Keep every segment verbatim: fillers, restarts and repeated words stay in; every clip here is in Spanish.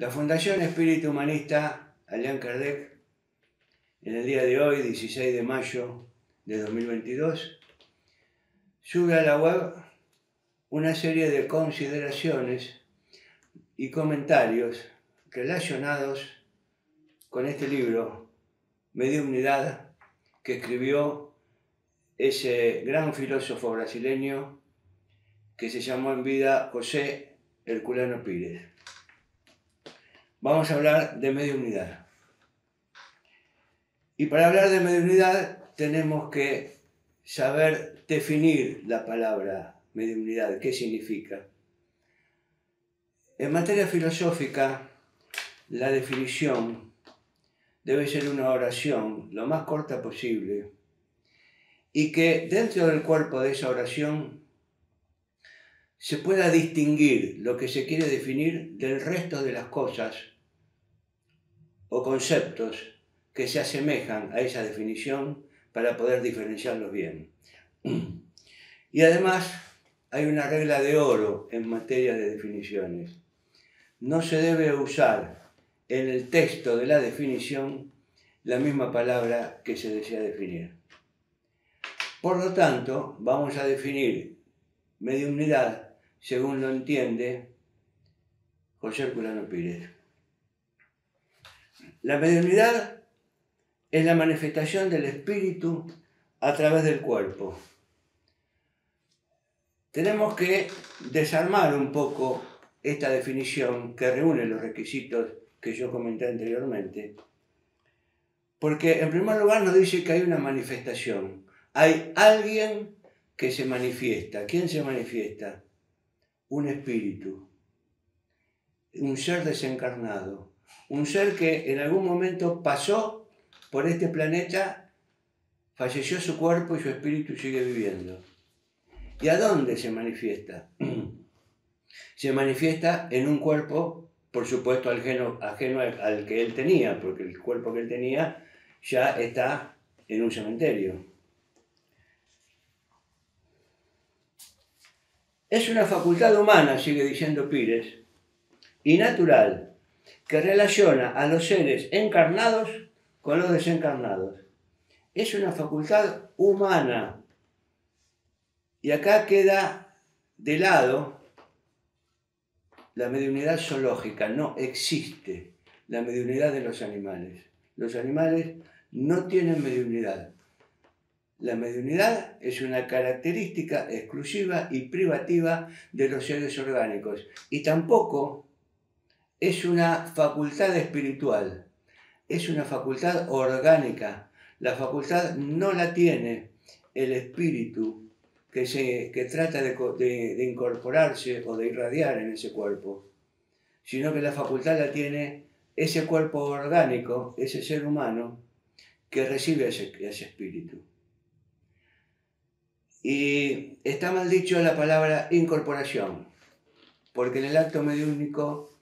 La Fundación Espíritu Humanista Allan Kardec, en el día de hoy, dieciséis de mayo de dos mil veintidós, sube a la web una serie de consideraciones y comentarios relacionados con este libro, Mediumnidad, que escribió ese gran filósofo brasileño que se llamó en vida José Herculano Pires. Vamos a hablar de mediumnidad. Y para hablar de mediumnidad tenemos que saber definir la palabra mediumnidad, qué significa. En materia filosófica, la definición debe ser una oración lo más corta posible y que dentro del cuerpo de esa oración se pueda distinguir lo que se quiere definir del resto de las cosas o conceptos que se asemejan a esa definición para poder diferenciarlos bien. Y además hay una regla de oro en materia de definiciones. No se debe usar en el texto de la definición la misma palabra que se desea definir. Por lo tanto, vamos a definir mediumnidad según lo entiende José Herculano Pires. La mediunidad es la manifestación del espíritu a través del cuerpo. Tenemos que desarmar un poco esta definición que reúne los requisitos que yo comenté anteriormente, porque en primer lugar nos dice que hay una manifestación, hay alguien que se manifiesta. ¿Quién se manifiesta? Un espíritu, un ser desencarnado, un ser que en algún momento pasó por este planeta, falleció su cuerpo y su espíritu sigue viviendo. ¿Y a dónde se manifiesta? Se manifiesta en un cuerpo, por supuesto, ajeno, ajeno al que él tenía, porque el cuerpo que él tenía ya está en un cementerio. Es una facultad humana, sigue diciendo Pires, y natural, que relaciona a los seres encarnados con los desencarnados. Es una facultad humana. Y acá queda de lado la mediunidad zoológica. No existe la mediunidad de los animales. Los animales no tienen mediunidad. La mediunidad es una característica exclusiva y privativa de los seres orgánicos y tampoco es una facultad espiritual, es una facultad orgánica. La facultad no la tiene el espíritu que, se, que trata de, de, de incorporarse o de irradiar en ese cuerpo, sino que la facultad la tiene ese cuerpo orgánico, ese ser humano que recibe ese, ese espíritu. Y está mal dicho la palabra incorporación, porque en el acto mediúnico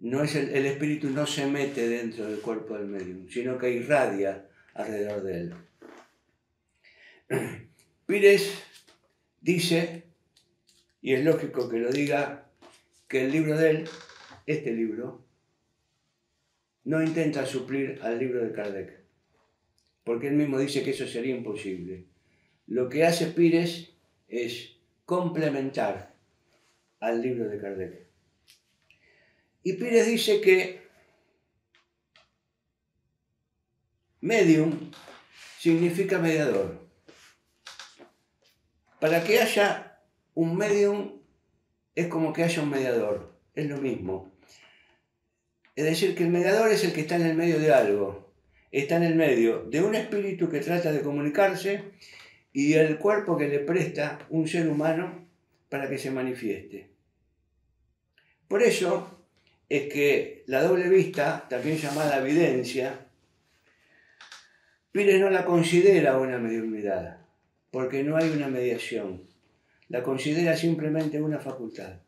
no es el, el espíritu no se mete dentro del cuerpo del medium, sino que irradia alrededor de él. Pires dice, y es lógico que lo diga, que el libro de él, este libro, no intenta suplir al libro de Kardec, porque él mismo dice que eso sería imposible. Lo que hace Pires es complementar al libro de Kardec. Y Pires dice que medium significa mediador. Para que haya un medium es como que haya un mediador, es lo mismo. Es decir, que el mediador es el que está en el medio de algo, está en el medio de un espíritu que trata de comunicarse y el cuerpo que le presta un ser humano para que se manifieste. Por eso es que la doble vista, también llamada videncia, Pires no la considera una mediunidad, porque no hay una mediación. La considera simplemente una facultad.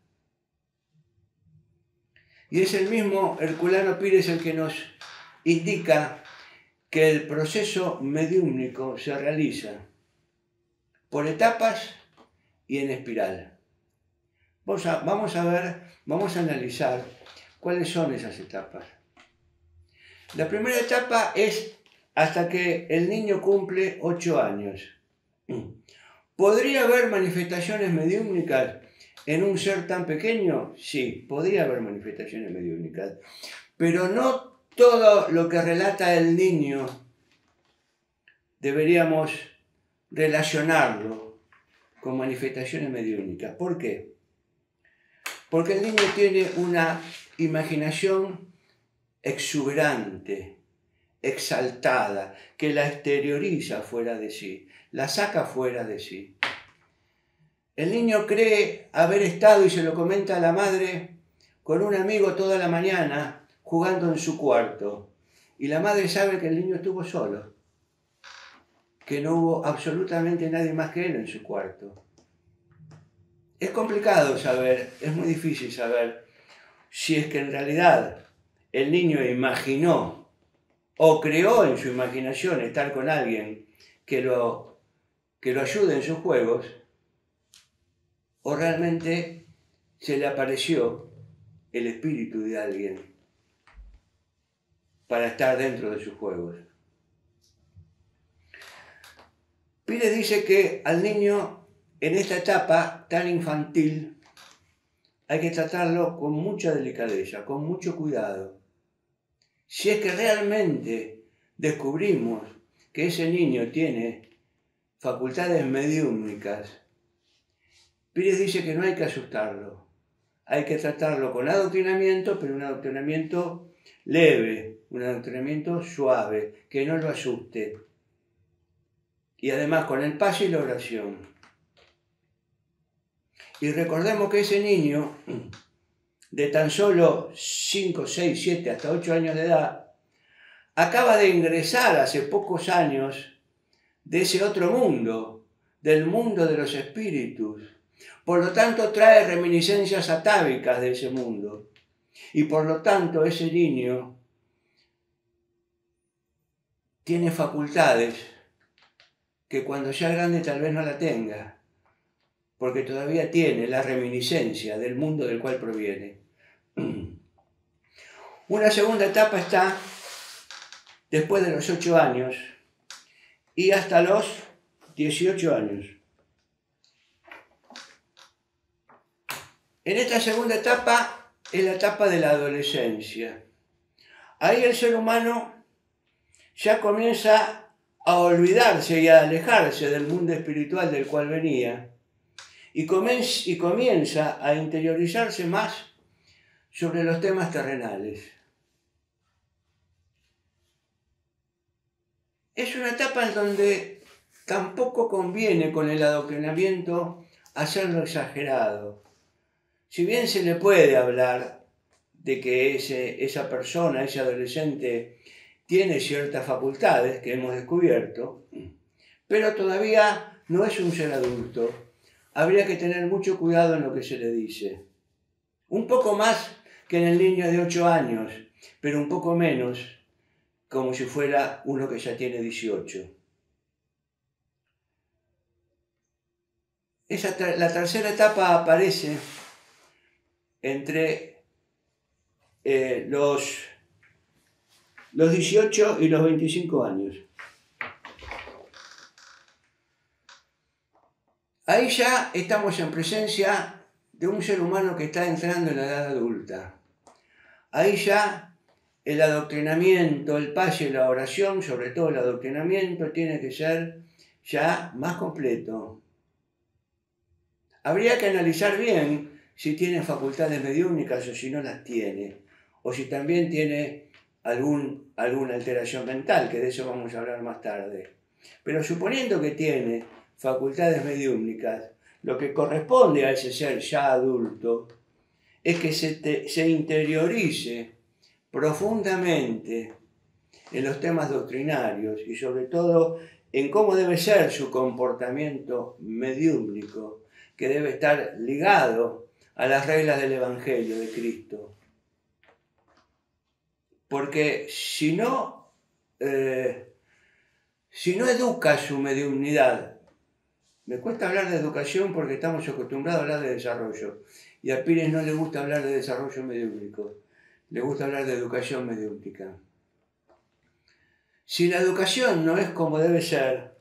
Y es el mismo Herculano Pires el que nos indica que el proceso mediúnico se realiza por etapas y en espiral. Vamos a, vamos a ver, vamos a analizar ¿Cuáles son esas etapas? La primera etapa es hasta que el niño cumple ocho años. ¿Podría haber manifestaciones mediúmnicas en un ser tan pequeño? Sí, podría haber manifestaciones mediúmnicas, pero no todo lo que relata el niño deberíamos relacionarlo con manifestaciones mediúmnicas. ¿Por qué? Porque el niño tiene una imaginación exuberante, exaltada, que la exterioriza fuera de sí, la saca fuera de sí. El niño cree haber estado, y se lo comenta a la madre, con un amigo toda la mañana jugando en su cuarto. Y la madre sabe que el niño estuvo solo, que no hubo absolutamente nadie más que él en su cuarto. Es complicado saber, es muy difícil saber si es que en realidad el niño imaginó o creó en su imaginación estar con alguien que lo, que lo ayude en sus juegos, o realmente se le apareció el espíritu de alguien para estar dentro de sus juegos. Pires dice que al niño en esta etapa tan infantil hay que tratarlo con mucha delicadeza, con mucho cuidado. Si es que realmente descubrimos que ese niño tiene facultades mediúmnicas, Pires dice que no hay que asustarlo. Hay que tratarlo con adoctrinamiento, pero un adoctrinamiento leve, un adoctrinamiento suave, que no lo asuste. Y además con el paso y la oración. Y recordemos que ese niño, de tan solo cinco, seis, siete, hasta ocho años de edad, acaba de ingresar hace pocos años de ese otro mundo, del mundo de los espíritus. Por lo tanto, trae reminiscencias atávicas de ese mundo. Y por lo tanto, ese niño tiene facultades que cuando sea grande tal vez no la tenga, porque todavía tiene la reminiscencia del mundo del cual proviene. Una segunda etapa está después de los ocho años y hasta los dieciocho años. En esta segunda etapa es la etapa de la adolescencia. Ahí el ser humano ya comienza a olvidarse y a alejarse del mundo espiritual del cual venía, y comienza a interiorizarse más sobre los temas terrenales. Es una etapa en donde tampoco conviene con el adoctrinamiento hacerlo exagerado. Si bien se le puede hablar de que ese, esa persona, ese adolescente, tiene ciertas facultades que hemos descubierto, pero todavía no es un ser adulto. Habría que tener mucho cuidado en lo que se le dice. Un poco más que en el niño de ocho años, pero un poco menos, como si fuera uno que ya tiene dieciocho. Esa, la tercera etapa aparece entre eh, los, los dieciocho y los veinticinco años. Ahí ya estamos en presencia de un ser humano que está entrando en la edad adulta. Ahí ya el adoctrinamiento, el paso y la oración, sobre todo el adoctrinamiento, tiene que ser ya más completo. Habría que analizar bien si tiene facultades mediúmnicas o si no las tiene, o si también tiene algún, alguna alteración mental, que de eso vamos a hablar más tarde. Pero suponiendo que tiene facultades mediúmnicas, lo que corresponde a ese ser ya adulto es que se, te, se interiorice profundamente en los temas doctrinarios y sobre todo en cómo debe ser su comportamiento mediúmnico, que debe estar ligado a las reglas del Evangelio de Cristo. Porque si no, eh, si no educa su mediúmnidad. Me cuesta hablar de educación porque estamos acostumbrados a hablar de desarrollo. Y a Pires no le gusta hablar de desarrollo mediúmnico. le gusta hablar de educación mediúmnica. Si la educación no es como debe ser,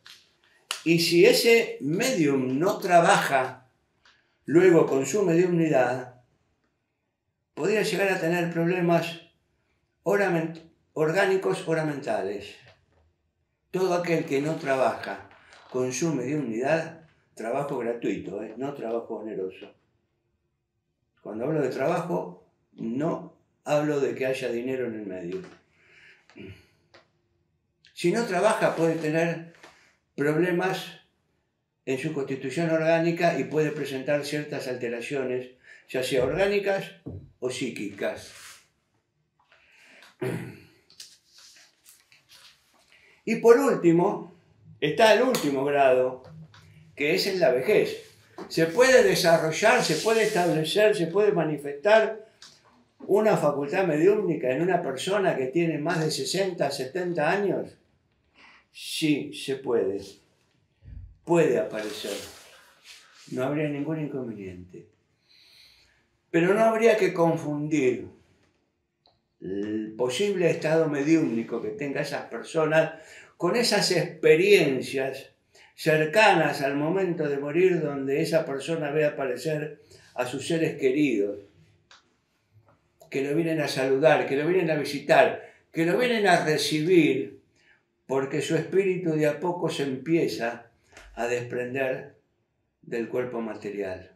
y si ese medium no trabaja luego con su mediumnidad, podría llegar a tener problemas orgánicos, ora mentales. Todo aquel que no trabaja con su mediumnidad, trabajo gratuito, ¿eh? No trabajo oneroso. Cuando hablo de trabajo, no hablo de que haya dinero en el medio. Si no trabaja, puede tener problemas en su constitución orgánica y puede presentar ciertas alteraciones, ya sea orgánicas o psíquicas. Y por último, está el último grado, que es en la vejez. Se puede desarrollar, se puede establecer, se puede manifestar una facultad mediúmnica en una persona que tiene más de sesenta, setenta años. Sí, se puede. Puede aparecer. No habría ningún inconveniente. Pero no habría que confundir el posible estado mediúmnico que tenga esas personas con esas experiencias cercanas al momento de morir, donde esa persona ve aparecer a sus seres queridos, que lo vienen a saludar, que lo vienen a visitar, que lo vienen a recibir, porque su espíritu de a poco se empieza a desprender del cuerpo material,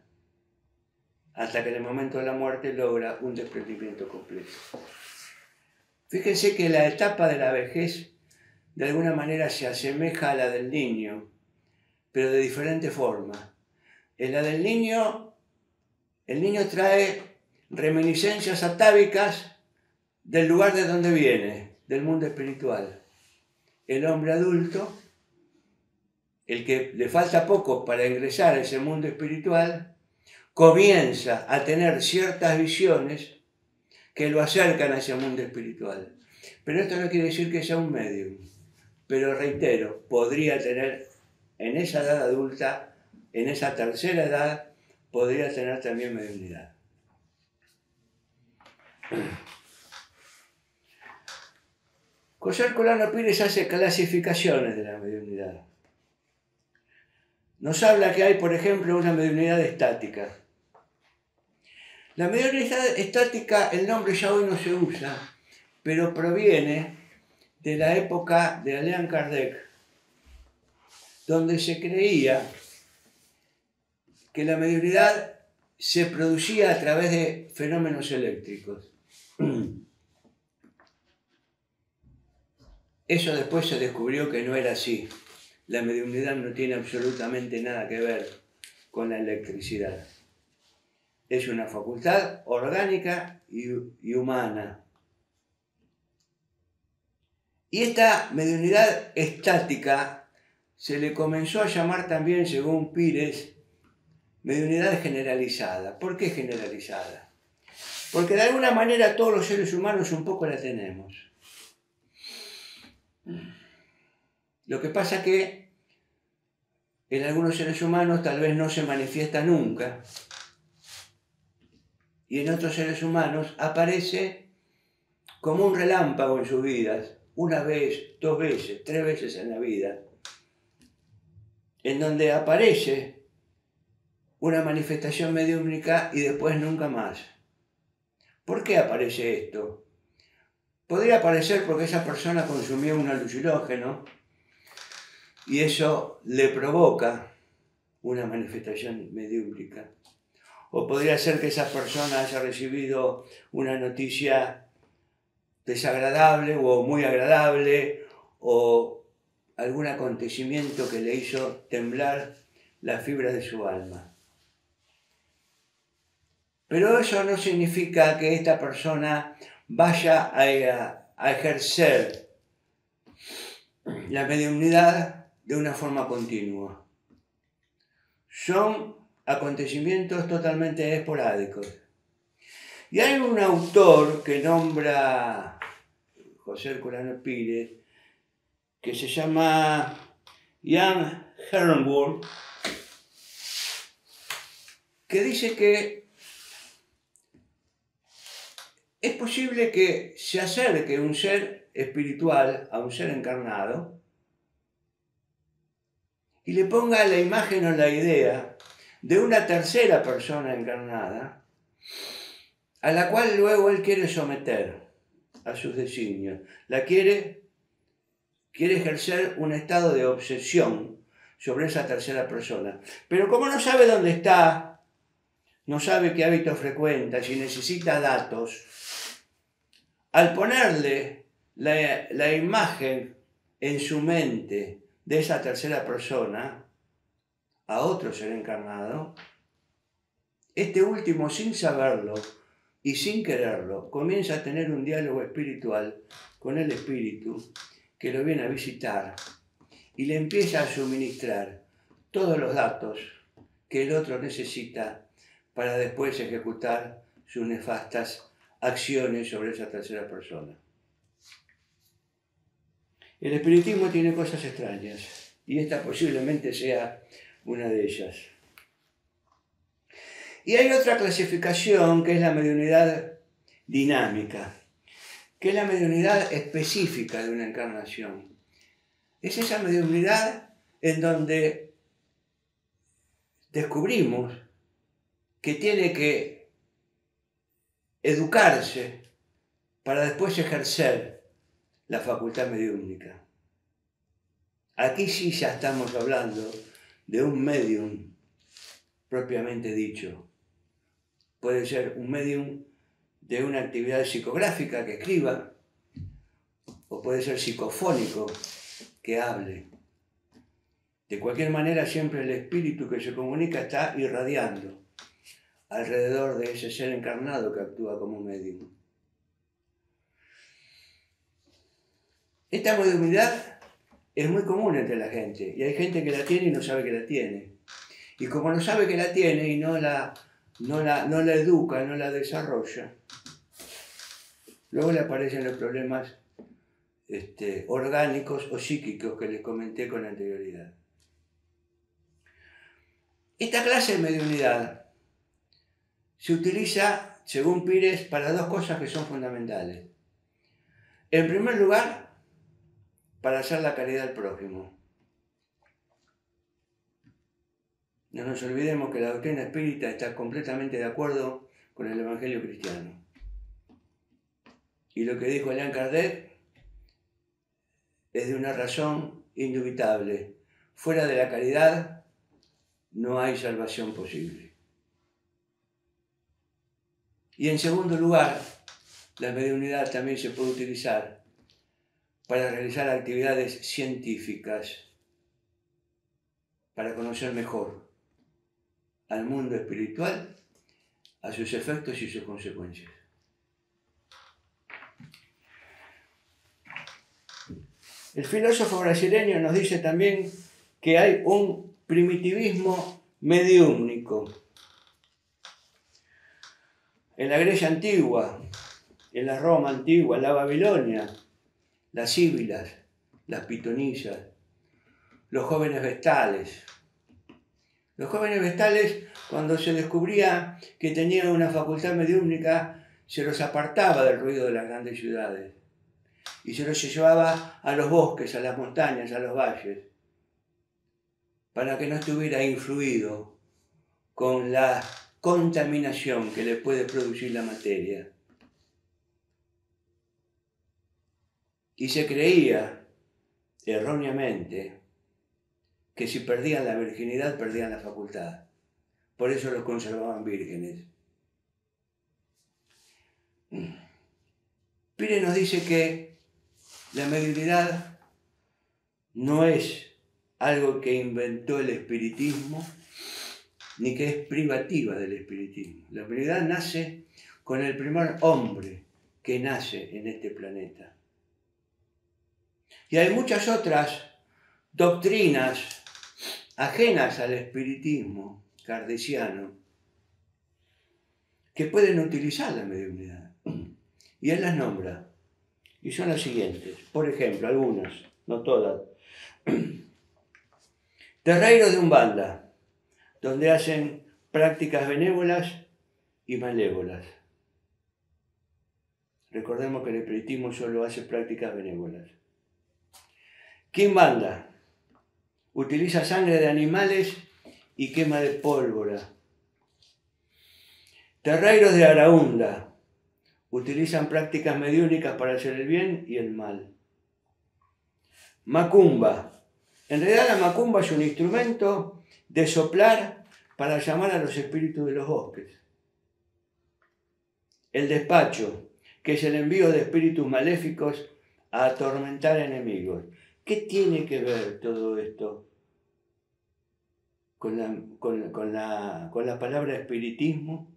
hasta que en el momento de la muerte logra un desprendimiento completo. Fíjense que la etapa de la vejez de alguna manera se asemeja a la del niño, pero de diferente forma. En la del niño, el niño trae reminiscencias atávicas del lugar de donde viene, del mundo espiritual. El hombre adulto, el que le falta poco para ingresar a ese mundo espiritual, comienza a tener ciertas visiones que lo acercan a ese mundo espiritual. Pero esto no quiere decir que sea un medium. Pero reitero, podría tener en esa edad adulta, en esa tercera edad, podría tener también mediunidad. José Herculano Pires hace clasificaciones de la mediunidad. Nos habla que hay, por ejemplo, una mediunidad estática. La mediunidad estática, el nombre ya hoy no se usa, pero proviene de la época de Allan Kardec, donde se creía que la mediunidad se producía a través de fenómenos eléctricos. Eso después se descubrió que no era así. La mediunidad no tiene absolutamente nada que ver con la electricidad. Es una facultad orgánica y, y humana. Y esta mediunidad estática se le comenzó a llamar también, según Pires, mediunidad generalizada. ¿Por qué generalizada? Porque de alguna manera todos los seres humanos un poco la tenemos. Lo que pasa es que en algunos seres humanos tal vez no se manifiesta nunca, y en otros seres humanos aparece como un relámpago en sus vidas, una vez, dos veces, tres veces en la vida, en donde aparece una manifestación mediúmnica y después nunca más. ¿Por qué aparece esto? Podría aparecer porque esa persona consumió un alucinógeno, y eso le provoca una manifestación mediúmnica. O podría ser que esa persona haya recibido una noticia desagradable o muy agradable, o algún acontecimiento que le hizo temblar las fibras de su alma. Pero eso no significa que esta persona vaya a, a ejercer la mediunidad de una forma continua. Son acontecimientos totalmente esporádicos. Y hay un autor que nombra José Herculano Pires, que se llama Jan Herrenburg, que dice que es posible que se acerque un ser espiritual a un ser encarnado y le ponga la imagen o la idea de una tercera persona encarnada a la cual luego él quiere someter a sus designios. La quiere, quiere ejercer un estado de obsesión sobre esa tercera persona. Pero como no sabe dónde está, no sabe qué hábitos frecuenta, si necesita datos, al ponerle la, la imagen en su mente de esa tercera persona a otro ser encarnado, este último, sin saberlo y sin quererlo, comienza a tener un diálogo espiritual con el espíritu que lo viene a visitar y le empieza a suministrar todos los datos que el otro necesita para después ejecutar sus nefastas acciones sobre esa tercera persona. El espiritismo tiene cosas extrañas y esta posiblemente sea una de ellas. Y hay otra clasificación que es la mediunidad dinámica, que es la mediunidad específica de una encarnación. Es esa mediunidad en donde descubrimos que tiene que educarse para después ejercer la facultad mediúnica. Aquí sí ya estamos hablando de un médium propiamente dicho. Puede ser un médium de una actividad psicográfica que escriba, o puede ser psicofónico que hable. De cualquier manera, siempre el espíritu que se comunica está irradiando alrededor de ese ser encarnado que actúa como médium. Esta mediunidad es muy común entre la gente, y hay gente que la tiene y no sabe que la tiene. Y como no sabe que la tiene y no la No la, no la educa, no la desarrolla, luego le aparecen los problemas este, orgánicos o psíquicos que les comenté con anterioridad. Esta clase de mediunidad se utiliza, según Pires, para dos cosas que son fundamentales. En primer lugar, para hacer la caridad al prójimo. No nos olvidemos que la doctrina espírita está completamente de acuerdo con el Evangelio cristiano. Y lo que dijo Allan Kardec es de una razón indubitable. Fuera de la caridad no hay salvación posible. Y en segundo lugar, la mediunidad también se puede utilizar para realizar actividades científicas, para conocer mejor al mundo espiritual, a sus efectos y sus consecuencias. El filósofo brasileño nos dice también que hay un primitivismo mediúmnico. En la Grecia antigua, en la Roma antigua, en la Babilonia, las síbilas, las pitonisas, los jóvenes vestales. Los jóvenes vestales, cuando se descubría que tenían una facultad mediúmnica, se los apartaba del ruido de las grandes ciudades y se los llevaba a los bosques, a las montañas, a los valles, para que no estuviera influido con la contaminación que le puede producir la materia. Y se creía, erróneamente, que si perdían la virginidad, perdían la facultad. Por eso los conservaban vírgenes. Pires nos dice que la mediunidad no es algo que inventó el espiritismo, ni que es privativa del espiritismo. La mediunidad nace con el primer hombre que nace en este planeta. Y hay muchas otras doctrinas ajenas al espiritismo kardeciano, que pueden utilizar la mediunidad. Y él las nombra, y son las siguientes. Por ejemplo, algunas, no todas. Terreiros de Umbanda, donde hacen prácticas benévolas y malévolas. Recordemos que el espiritismo solo hace prácticas benévolas. ¿Quién manda? Utiliza sangre de animales y quema de pólvora. Terreiros de Araunda utilizan prácticas mediúnicas para hacer el bien y el mal. Macumba. En realidad la macumba es un instrumento de soplar para llamar a los espíritus de los bosques. El despacho, que es el envío de espíritus maléficos a atormentar enemigos. ¿Qué tiene que ver todo esto con la, con, con la, con la palabra espiritismo?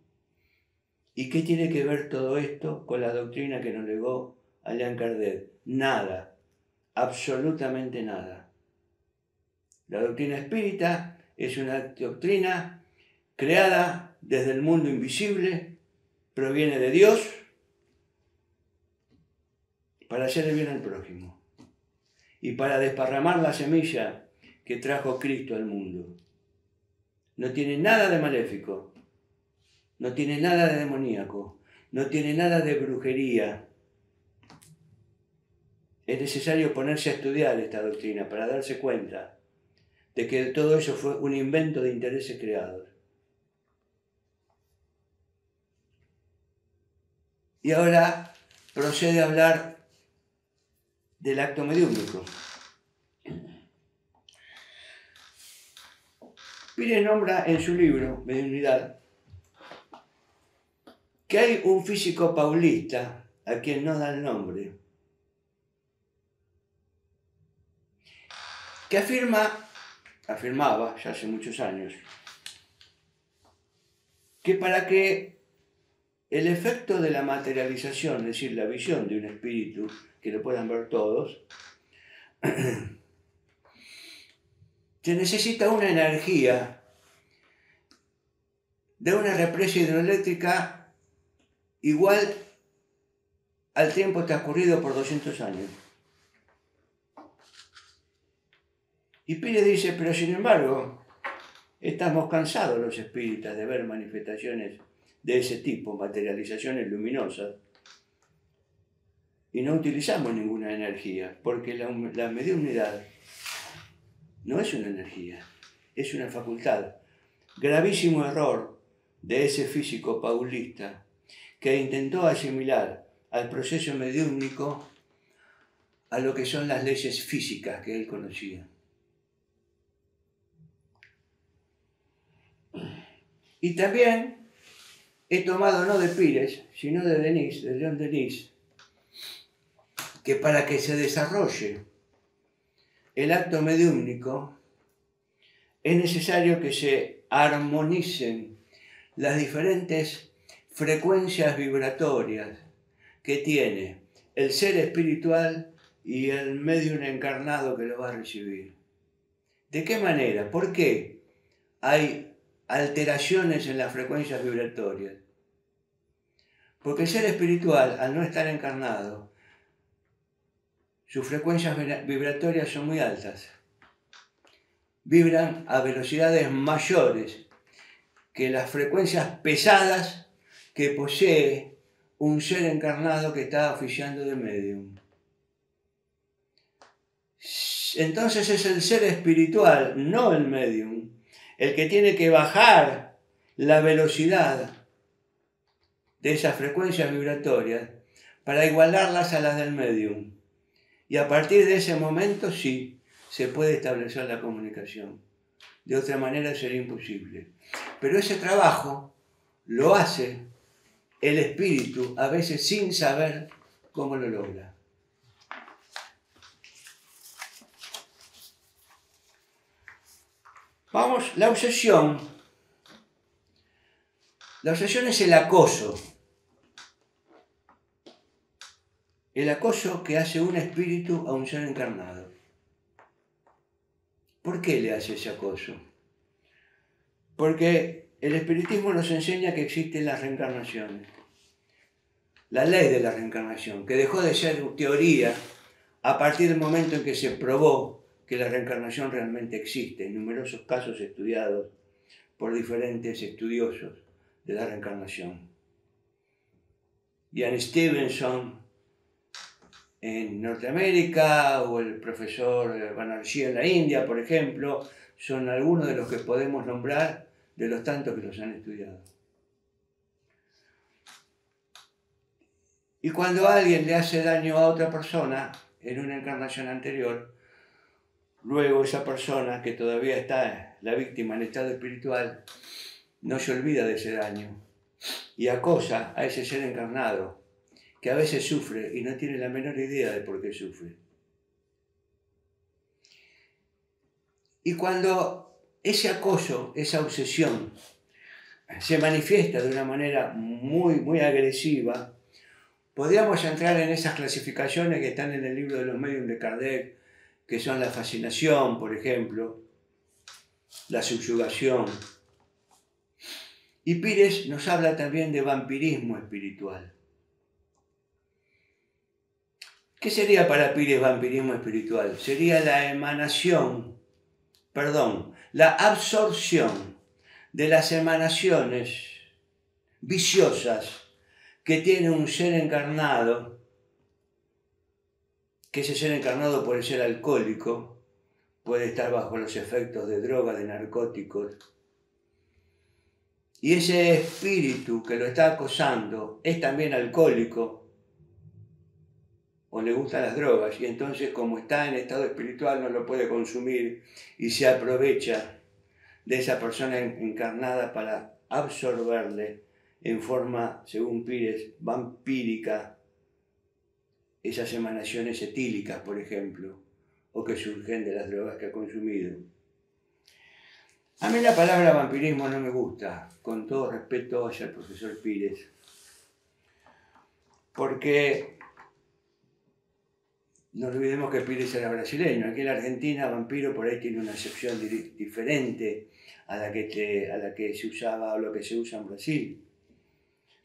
¿Y qué tiene que ver todo esto con la doctrina que nos legó Allan Kardec? Nada, absolutamente nada. La doctrina espírita es una doctrina creada desde el mundo invisible, proviene de Dios para hacer el bien al prójimo y para desparramar la semilla que trajo Cristo al mundo. No tiene nada de maléfico. No tiene nada de demoníaco, no tiene nada de brujería. Es necesario ponerse a estudiar esta doctrina para darse cuenta de que todo eso fue un invento de intereses creados. Y ahora procede a hablar del acto mediúmico. Pires nombra en su libro, Mediumnidad, que hay un físico paulista a quien no da el nombre, que afirma, afirmaba ya hace muchos años, que para que el efecto de la materialización, es decir, la visión de un espíritu, que lo puedan ver todos, se necesita una energía de una represa hidroeléctrica igual al tiempo transcurrido por doscientos años. Y Pires dice, pero sin embargo, estamos cansados los espíritas de ver manifestaciones de ese tipo, materializaciones luminosas, y no utilizamos ninguna energía, porque la, la mediunidad no es una energía, es una facultad. Gravísimo error de ese físico paulista, que intentó asimilar al proceso mediúmnico a lo que son las leyes físicas que él conocía. Y también he tomado no de Pires, sino de Denis, de León Denis, que para que se desarrolle el acto mediúmnico es necesario que se armonicen las diferentes frecuencias vibratorias que tiene el ser espiritual y el médium encarnado que lo va a recibir. ¿De qué manera? ¿Por qué hay alteraciones en las frecuencias vibratorias? Porque el ser espiritual, al no estar encarnado, sus frecuencias vibratorias son muy altas. Vibran a velocidades mayores que las frecuencias pesadas que posee un ser encarnado que está oficiando de medium. Entonces es el ser espiritual, no el medium, el que tiene que bajar la velocidad de esas frecuencias vibratorias para igualarlas a las del medium. Y a partir de ese momento sí se puede establecer la comunicación. De otra manera sería imposible. Pero ese trabajo lo hace el espíritu, a veces sin saber cómo lo logra. Vamos, la obsesión. La obsesión es el acoso. El acoso que hace un espíritu a un ser encarnado. ¿Por qué le hace ese acoso? Porque el espiritismo nos enseña que existen las reencarnaciones, la ley de la reencarnación, que dejó de ser teoría a partir del momento en que se probó que la reencarnación realmente existe, en numerosos casos estudiados por diferentes estudiosos de la reencarnación. Ian Stevenson en Norteamérica, o el profesor Banerjee en la India, por ejemplo, son algunos de los que podemos nombrar de los tantos que los han estudiado. Y cuando alguien le hace daño a otra persona en una encarnación anterior, luego esa persona que todavía está, la víctima, en estado espiritual, no se olvida de ese daño y acosa a ese ser encarnado, que a veces sufre y no tiene la menor idea de por qué sufre. Y cuando ese acoso, esa obsesión, se manifiesta de una manera muy, muy agresiva, podríamos entrar en esas clasificaciones que están en el libro de los mediums de Kardec, que son la fascinación, por ejemplo, la subyugación. Y Pires nos habla también de vampirismo espiritual. ¿Qué sería para Pires vampirismo espiritual? Sería la emanación, perdón, la absorción de las emanaciones viciosas que tiene un ser encarnado, que ese ser encarnado puede ser alcohólico, puede estar bajo los efectos de drogas, de narcóticos, y ese espíritu que lo está acosando es también alcohólico o le gustan las drogas, y entonces, como está en estado espiritual, no lo puede consumir y se aprovecha de esa persona encarnada para absorberle en forma, según Pires, vampírica, esas emanaciones etílicas, por ejemplo, o que surgen de las drogas que ha consumido. A mí la palabra vampirismo no me gusta, con todo respeto hacia el profesor Pires, porque no olvidemos que Pires era brasileño. Aquí en la Argentina, vampiro por ahí tiene una acepción diferente a la que, te, a la que se usaba o lo que se usa en Brasil.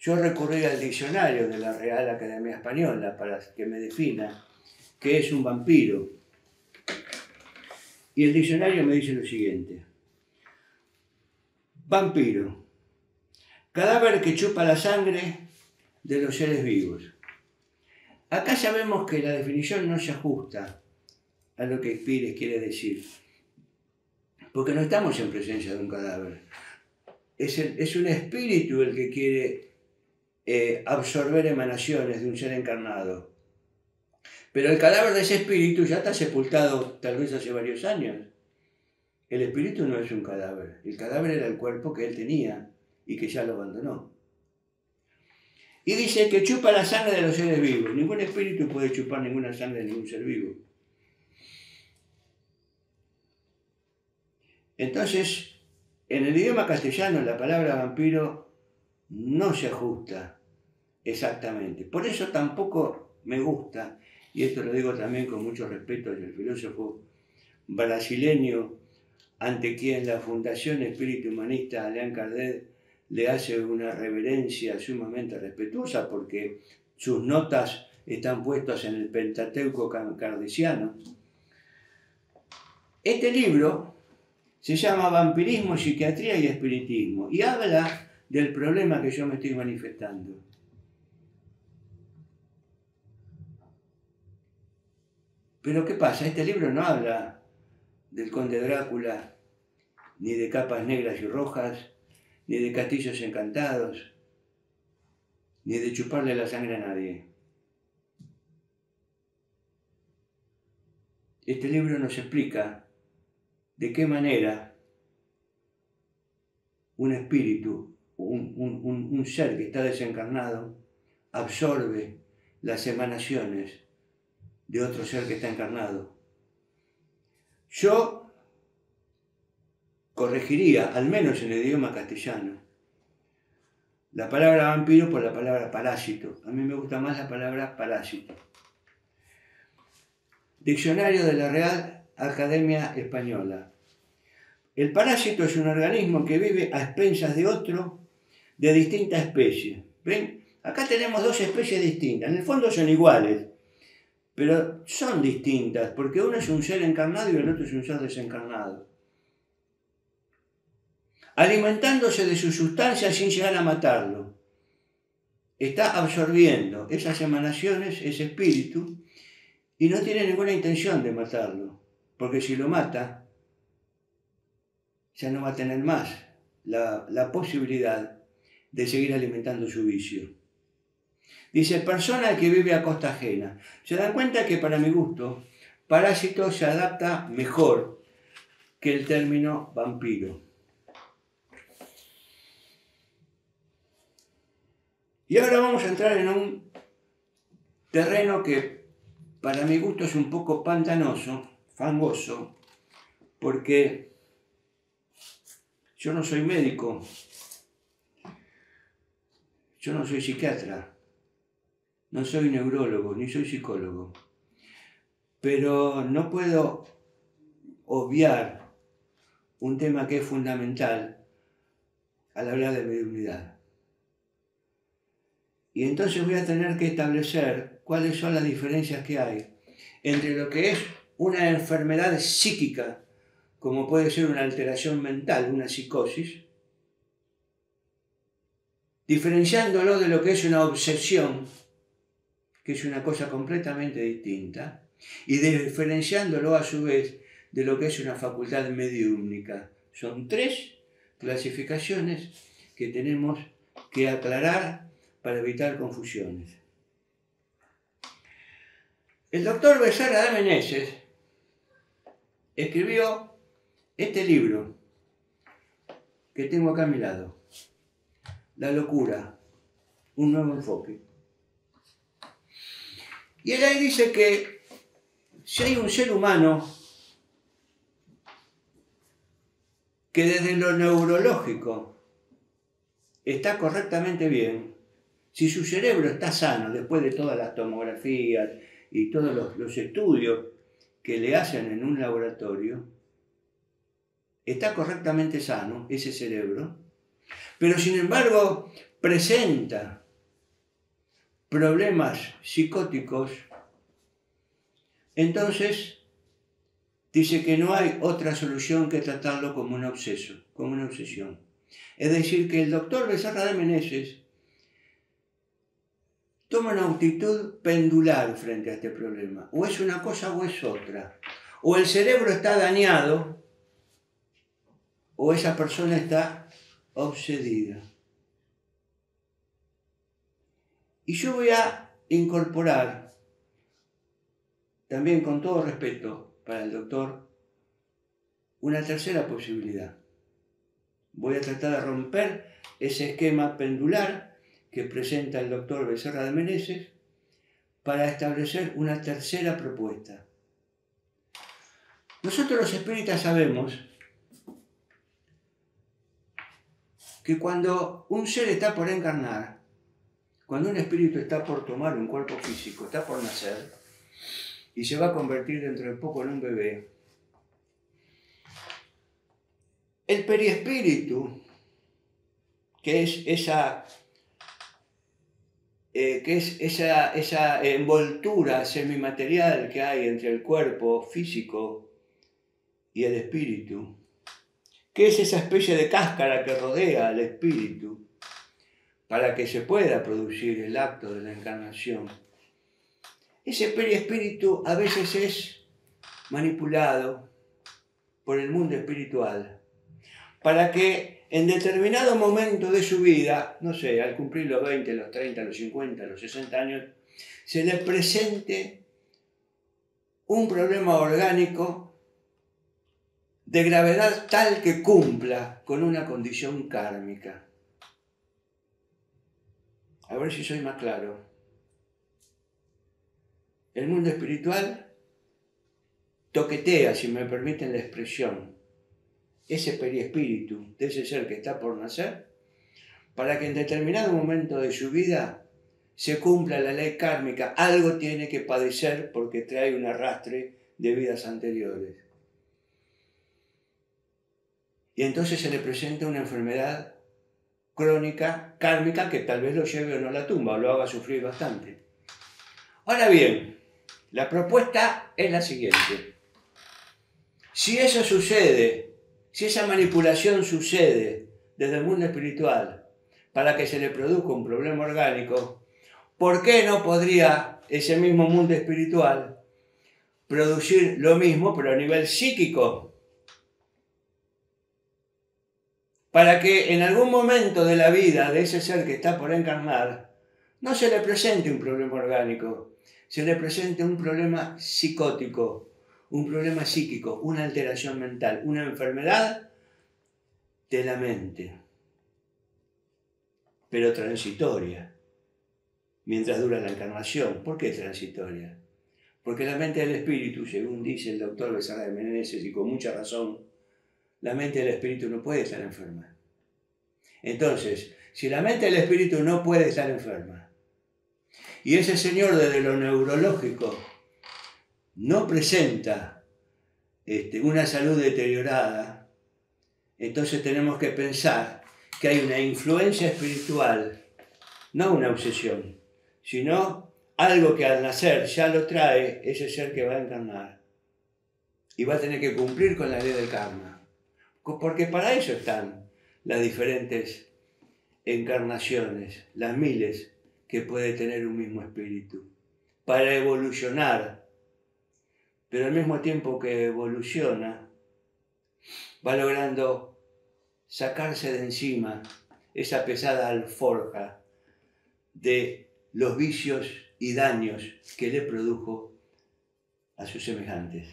Yo recurrí al diccionario de la Real Academia Española para que me defina qué es un vampiro. Y el diccionario me dice lo siguiente. Vampiro. Cadáver que chupa la sangre de los seres vivos. Acá sabemos que la definición no se ajusta a lo que Pires quiere decir. Porque no estamos en presencia de un cadáver. Es, el, es un espíritu el que quiere Eh, absorber emanaciones de un ser encarnado. Pero el cadáver de ese espíritu ya está sepultado tal vez hace varios años. El espíritu no es un cadáver. El cadáver era el cuerpo que él tenía y que ya lo abandonó. Y dice que chupa la sangre de los seres vivos. Ningún espíritu puede chupar ninguna sangre de ningún ser vivo. Entonces, en el idioma castellano, la palabra vampiro no se ajusta exactamente. Por eso tampoco me gusta, y esto lo digo también con mucho respeto al filósofo brasileño, ante quien la Fundación Espíritu Humanista Allan Kardec le hace una reverencia sumamente respetuosa, porque sus notas están puestas en el Pentateuco kardeciano. Este libro se llama Vampirismo, Psiquiatría y Espiritismo, y habla del problema que yo me estoy manifestando. Pero ¿qué pasa? Este libro no habla del conde Drácula, ni de capas negras y rojas, ni de castillos encantados, ni de chuparle la sangre a nadie. Este libro nos explica de qué manera un espíritu, un, un, un, un ser que está desencarnado, absorbe las emanaciones de otro ser que está encarnado. Yo corregiría, al menos en el idioma castellano, la palabra vampiro por la palabra parásito. A mí me gusta más la palabra parásito. Diccionario de la Real Academia Española. El parásito es un organismo que vive a expensas de otro de distinta especie. ¿Ven? Acá tenemos dos especies distintas. En el fondo son iguales, pero son distintas, porque uno es un ser encarnado y el otro es un ser desencarnado. Alimentándose de su sustancia sin llegar a matarlo. está absorbiendo esas emanaciones, ese espíritu, y no tiene ninguna intención de matarlo, porque si lo mata, ya no va a tener más la, la posibilidad de seguir alimentando su vicio. Dice, persona que vive a costa ajena. Se dan cuenta que para mi gusto, parásito se adapta mejor que el término vampiro. Y ahora vamos a entrar en un terreno que para mi gusto es un poco pantanoso, fangoso, porque yo no soy médico, yo no soy psiquiatra, no soy neurólogo, ni soy psicólogo, pero no puedo obviar un tema que es fundamental al hablar de mediunidad. Y entonces voy a tener que establecer cuáles son las diferencias que hay entre lo que es una enfermedad psíquica, como puede ser una alteración mental, una psicosis, diferenciándolo de lo que es una obsesión, que es una cosa completamente distinta, y diferenciándolo a su vez de lo que es una facultad mediúmnica. Son tres clasificaciones que tenemos que aclarar para evitar confusiones. El doctor Bezerra de Menezes escribió este libro que tengo acá a mi lado, La locura, un nuevo enfoque. Y él ahí dice que si hay un ser humano que desde lo neurológico está correctamente bien, si su cerebro está sano, después de todas las tomografías y todos los, los estudios que le hacen en un laboratorio, está correctamente sano ese cerebro, pero sin embargo presenta problemas psicóticos, entonces dice que no hay otra solución que tratarlo como un obseso, como una obsesión. Es decir, que el doctor Bezerra de Menezes toma una actitud pendular frente a este problema. O es una cosa o es otra. O el cerebro está dañado, o esa persona está obsedida. Y yo voy a incorporar, también con todo respeto para el doctor, una tercera posibilidad. Voy a tratar de romper ese esquema pendular que presenta el doctor Bezerra de Menezes para establecer una tercera propuesta. Nosotros los espíritas sabemos que cuando un ser está por encarnar, cuando un espíritu está por tomar un cuerpo físico, está por nacer y se va a convertir dentro de poco en un bebé, el periespíritu, que es esa Eh, que es esa, esa envoltura semimaterial que hay entre el cuerpo físico y el espíritu, que es esa especie de cáscara que rodea al espíritu para que se pueda producir el acto de la encarnación. Ese periespíritu a veces es manipulado por el mundo espiritual para que en determinado momento de su vida, no sé, al cumplir los veinte, los treinta, los cincuenta, los sesenta años, se le presente un problema orgánico de gravedad tal que cumpla con una condición kármica. A ver si soy más claro. El mundo espiritual toquetea, si me permiten la expresión, ese periespíritu de ese ser que está por nacer, para que en determinado momento de su vida se cumpla la ley kármica. Algo tiene que padecer porque trae un arrastre de vidas anteriores. Y entonces se le presenta una enfermedad crónica, kármica, que tal vez lo lleve o no a la tumba, o lo haga sufrir bastante. Ahora bien, la propuesta es la siguiente. Si eso sucede, si esa manipulación sucede desde el mundo espiritual para que se le produzca un problema orgánico, ¿por qué no podría ese mismo mundo espiritual producir lo mismo pero a nivel psíquico? Para que en algún momento de la vida de ese ser que está por encarnar no se le presente un problema orgánico, se le presente un problema psicótico, un problema psíquico, una alteración mental, una enfermedad de la mente, pero transitoria, mientras dura la encarnación. ¿Por qué transitoria? Porque la mente del espíritu, según dice el doctor Bezerra de Menezes, y con mucha razón, la mente del espíritu no puede estar enferma. Entonces, si la mente del espíritu no puede estar enferma, y ese señor desde lo neurológico no presenta este, una salud deteriorada, entonces tenemos que pensar que hay una influencia espiritual, no una obsesión, sino algo que al nacer ya lo trae ese ser que va a encarnar y va a tener que cumplir con la ley del karma. Porque para eso están las diferentes encarnaciones, las miles que puede tener un mismo espíritu, para evolucionar. Pero al mismo tiempo que evoluciona, va logrando sacarse de encima esa pesada alforja de los vicios y daños que le produjo a sus semejantes.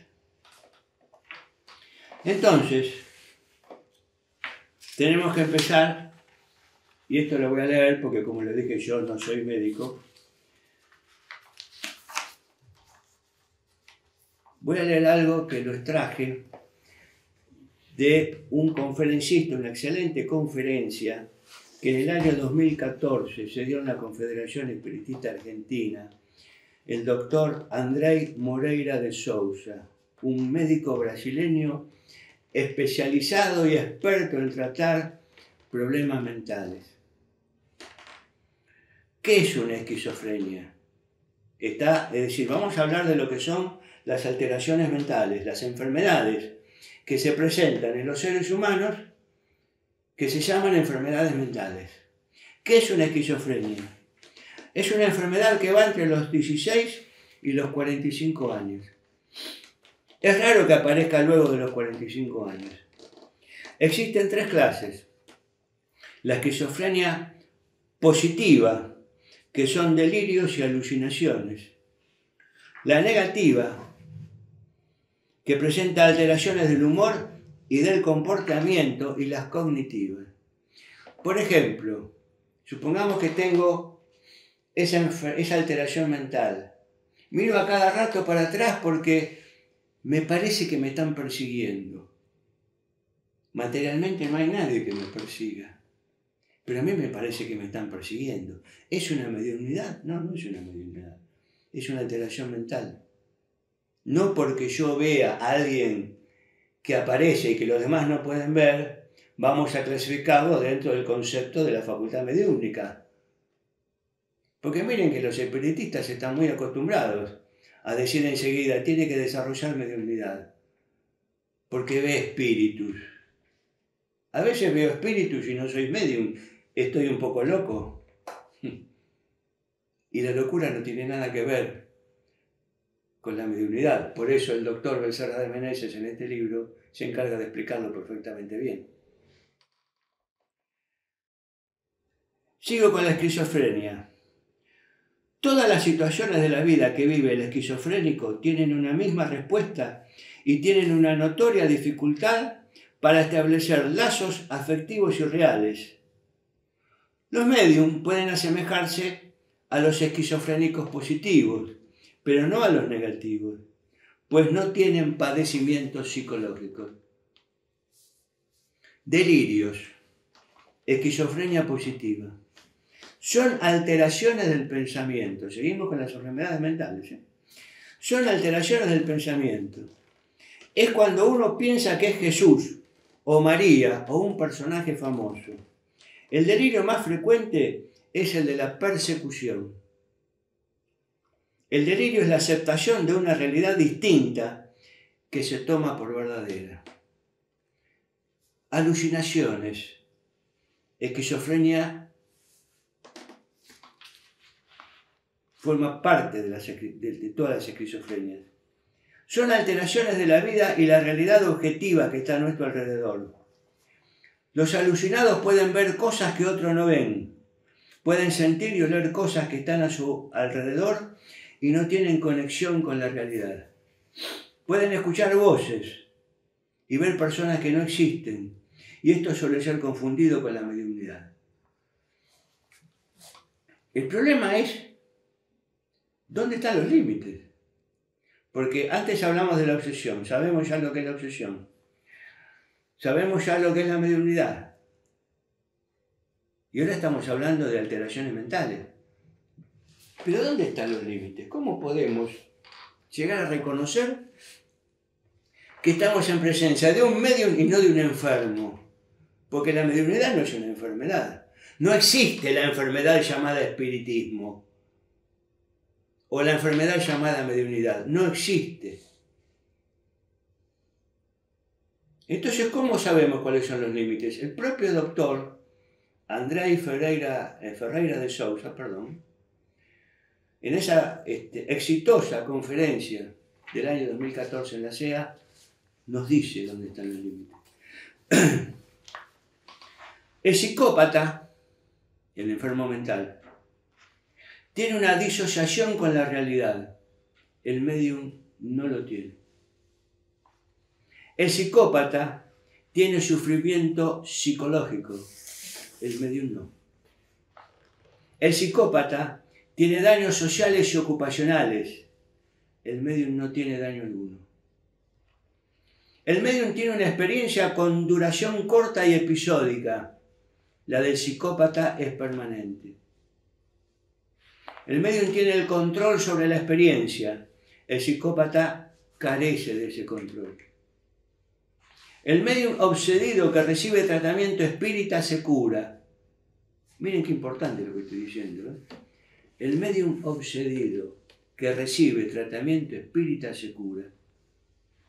Entonces, tenemos que empezar, y esto lo voy a leer porque, como les dije, yo no soy médico. Voy a leer algo que los traje de un conferencista, una excelente conferencia que en el año dos mil catorce se dio en la Confederación Espiritista Argentina, el doctor Andrei Moreira de Sousa, un médico brasileño especializado y experto en tratar problemas mentales. ¿Qué es una esquizofrenia? Está, es decir, vamos a hablar de lo que son las alteraciones mentales, las enfermedades que se presentan en los seres humanos, que se llaman enfermedades mentales. ¿Qué es una esquizofrenia? Es una enfermedad que va entre los dieciséis y los cuarenta y cinco años. Es raro que aparezca luego de los cuarenta y cinco años. Existen tres clases. La esquizofrenia positiva, que son delirios y alucinaciones. La negativa, que presenta alteraciones del humor y del comportamiento, y las cognitivas. Por ejemplo, supongamos que tengo esa, esa alteración mental. Miro a cada rato para atrás porque me parece que me están persiguiendo. Materialmente no hay nadie que me persiga, pero a mí me parece que me están persiguiendo. ¿Es una mediunidad? No, no es una mediunidad. Es una alteración mental. No porque yo vea a alguien que aparece y que los demás no pueden ver, vamos a clasificarlo dentro del concepto de la facultad mediúnica. Porque miren que los espiritistas están muy acostumbrados a decir enseguida, tiene que desarrollar mediunidad, porque ve espíritus. A veces veo espíritus y no soy medium, estoy un poco loco. Y la locura no tiene nada que ver con la mediunidad. Por eso el doctor Bezerra de Menezes en este libro se encarga de explicarlo perfectamente bien. Sigo con la esquizofrenia. Todas las situaciones de la vida que vive el esquizofrénico tienen una misma respuesta y tienen una notoria dificultad para establecer lazos afectivos y reales. Los médiums pueden asemejarse a los esquizofrénicos positivos, pero no a los negativos, pues no tienen padecimientos psicológicos. Delirios, esquizofrenia positiva. Son alteraciones del pensamiento. Seguimos con las enfermedades mentales, ¿eh? Son alteraciones del pensamiento. Es cuando uno piensa que es Jesús, o María, o un personaje famoso. El delirio más frecuente es el de la persecución. El delirio es la aceptación de una realidad distinta que se toma por verdadera. Alucinaciones, esquizofrenia forma parte de, las, de todas las esquizofrenias. Son alteraciones de la vida y la realidad objetiva que está a nuestro alrededor. Los alucinados pueden ver cosas que otros no ven, pueden sentir y oler cosas que están a su alrededor y no tienen conexión con la realidad. Pueden escuchar voces y ver personas que no existen, y esto suele ser confundido con la mediunidad. El problema es, ¿dónde están los límites? Porque antes hablamos de la obsesión, sabemos ya lo que es la obsesión, sabemos ya lo que es la mediunidad, y ahora estamos hablando de alteraciones mentales. Pero ¿dónde están los límites? ¿Cómo podemos llegar a reconocer que estamos en presencia de un medium y no de un enfermo? Porque la mediunidad no es una enfermedad. No existe la enfermedad llamada espiritismo o la enfermedad llamada mediunidad. No existe. Entonces, ¿cómo sabemos cuáles son los límites? El propio doctor Andrei Moreira de Sousa, perdón, en esa este, exitosa conferencia del año dos mil catorce en la C E A, nos dice dónde están los límites. El psicópata, el enfermo mental, tiene una disociación con la realidad. El médium no lo tiene. El psicópata tiene sufrimiento psicológico. El médium no. El psicópata tiene daños sociales y ocupacionales. El médium no tiene daño alguno. El médium tiene una experiencia con duración corta y episódica. La del psicópata es permanente. El médium tiene el control sobre la experiencia. El psicópata carece de ese control. El médium obsedido que recibe tratamiento espírita se cura. Miren qué importante lo que estoy diciendo, ¿eh? El médium obsedido que recibe tratamiento espírita se cura.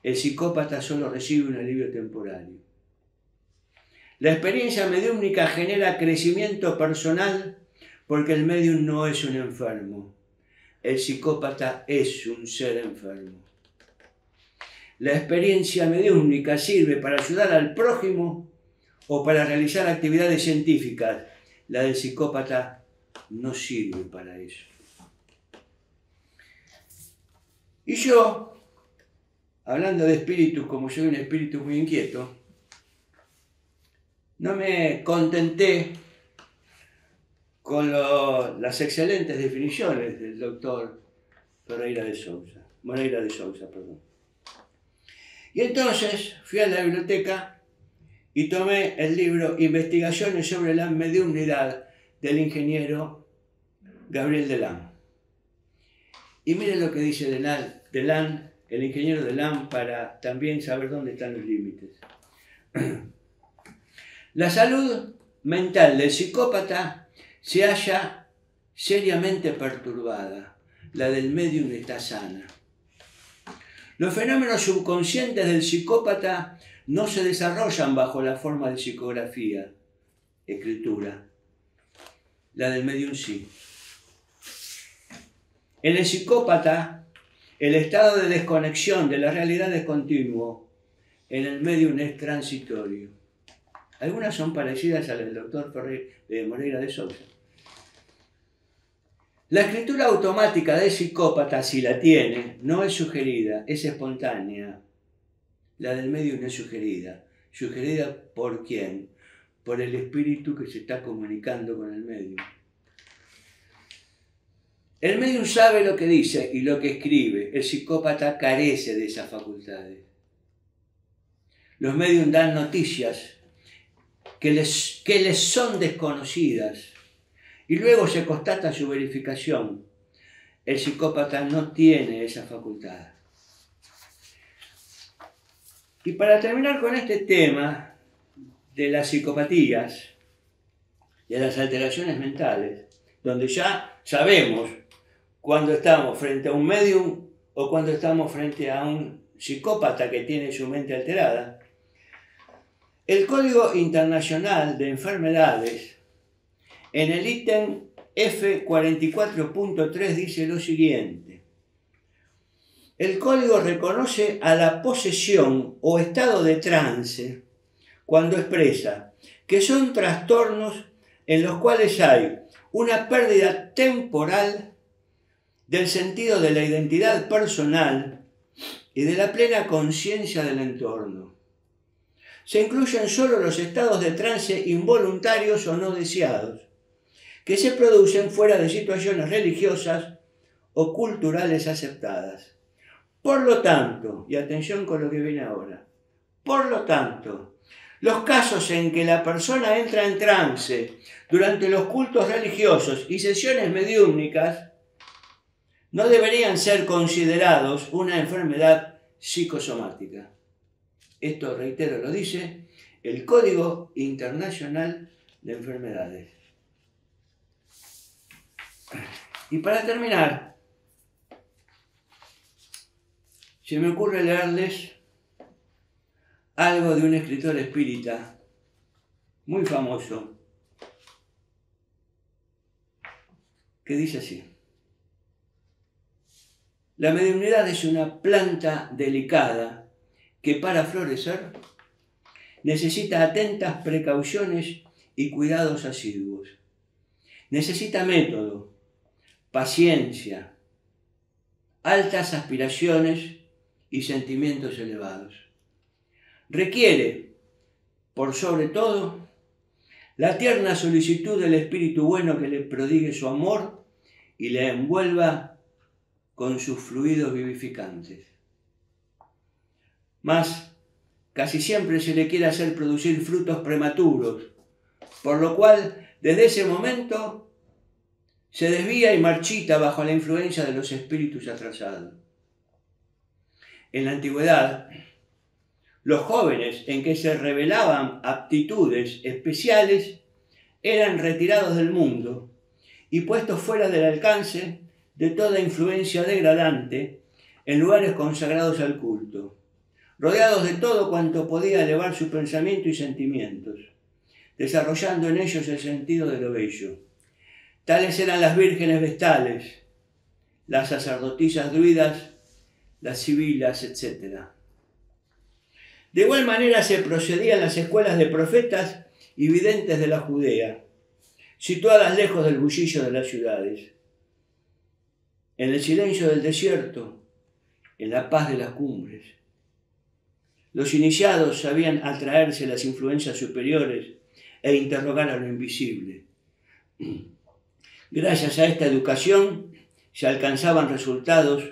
El psicópata solo recibe un alivio temporario. La experiencia mediúmnica genera crecimiento personal porque el médium no es un enfermo. El psicópata es un ser enfermo. La experiencia mediúmnica sirve para ayudar al prójimo o para realizar actividades científicas. La del psicópata no sirve para eso. Y yo, hablando de espíritus, como soy un espíritu muy inquieto, no me contenté con lo, las excelentes definiciones del doctor Moreira de Sousa, Moreira de Sousa, perdón. Y entonces fui a la biblioteca y tomé el libro Investigaciones sobre la mediunidad del ingeniero Gabriel Delanne. Y miren lo que dice Delanne, Delanne el ingeniero Delanne, para también saber dónde están los límites. La salud mental del psicópata se halla seriamente perturbada. La del médium está sana. Los fenómenos subconscientes del psicópata no se desarrollan bajo la forma de psicografía, escritura. La del médium sí. En el psicópata, el estado de desconexión de la realidad es continuo, en el médium es transitorio. Algunas son parecidas a la del doctor Moreira de Sousa. La escritura automática del psicópata, si la tiene, no es sugerida, es espontánea. La del médium es sugerida. ¿Sugerida por quién? Por el espíritu que se está comunicando con el médium. El médium sabe lo que dice y lo que escribe. El psicópata carece de esas facultades. Los médium dan noticias que les, que les son desconocidas y luego se constata su verificación. El psicópata no tiene esa facultad. Y para terminar con este tema de las psicopatías, de las alteraciones mentales, donde ya sabemos cuando estamos frente a un médium o cuando estamos frente a un psicópata que tiene su mente alterada, el Código Internacional de Enfermedades, en el ítem F cuarenta y cuatro punto tres dice lo siguiente: el código reconoce a la posesión o estado de trance cuando expresa que son trastornos en los cuales hay una pérdida temporal del sentido de la identidad personal y de la plena conciencia del entorno. Se incluyen solo los estados de trance involuntarios o no deseados, que se producen fuera de situaciones religiosas o culturales aceptadas. Por lo tanto, y atención con lo que viene ahora, por lo tanto, los casos en que la persona entra en trance durante los cultos religiosos y sesiones mediúmnicas no deberían ser considerados una enfermedad psicosomática. Esto, reitero, lo dice el Código Internacional de Enfermedades. Y para terminar, se me ocurre leerles algo de un escritor espírita muy famoso, que dice así: la mediunidad es una planta delicada que para florecer necesita atentas precauciones y cuidados asiduos. Necesita método, paciencia, altas aspiraciones y sentimientos elevados. Requiere, por sobre todo, la tierna solicitud del espíritu bueno que le prodigue su amor y le envuelva con sus fluidos vivificantes. Mas casi siempre se le quiere hacer producir frutos prematuros, por lo cual desde ese momento se desvía y marchita bajo la influencia de los espíritus atrasados. En la antigüedad, los jóvenes en que se revelaban aptitudes especiales eran retirados del mundo y puestos fuera del alcance de toda influencia degradante en lugares consagrados al culto, rodeados de todo cuanto podía elevar su pensamiento y sentimientos, desarrollando en ellos el sentido de lo bello. Tales eran las vírgenes vestales, las sacerdotisas druidas, las sibilas, etcétera. De igual manera se procedía en las escuelas de profetas y videntes de la Judea, situadas lejos del bullicio de las ciudades, en el silencio del desierto, en la paz de las cumbres. Los iniciados sabían atraerse a las influencias superiores e interrogar a lo invisible. Gracias a esta educación se alcanzaban resultados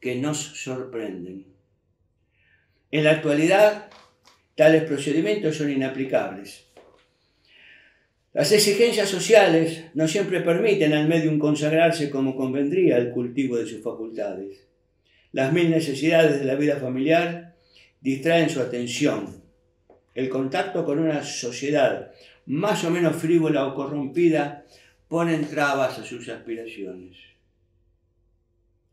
que nos sorprenden. En la actualidad, tales procedimientos son inaplicables. Las exigencias sociales no siempre permiten al médium consagrarse como convendría al cultivo de sus facultades. Las mil necesidades de la vida familiar distraen su atención. El contacto con una sociedad más o menos frívola o corrompida ponen trabas a sus aspiraciones.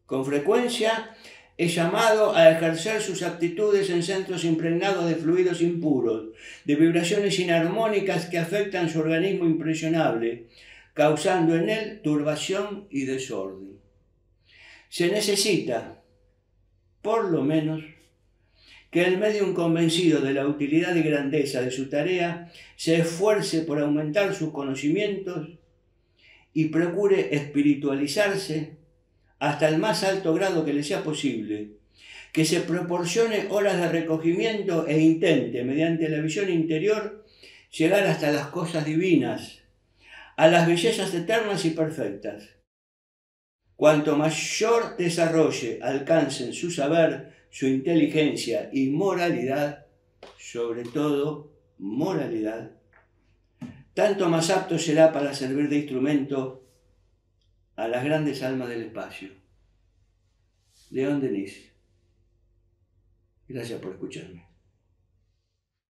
Con frecuencia es llamado a ejercer sus aptitudes en centros impregnados de fluidos impuros, de vibraciones inarmónicas que afectan su organismo impresionable, causando en él turbación y desorden. Se necesita, por lo menos, que el médium convencido de la utilidad y grandeza de su tarea se esfuerce por aumentar sus conocimientos y procure espiritualizarse hasta el más alto grado que le sea posible, que se proporcione horas de recogimiento e intente, mediante la visión interior, llegar hasta las cosas divinas, a las bellezas eternas y perfectas. Cuanto mayor desarrolle alcancen su saber, su inteligencia y moralidad, sobre todo moralidad, tanto más apto será para servir de instrumento a las grandes almas del espacio. León Denis. Gracias por escucharme.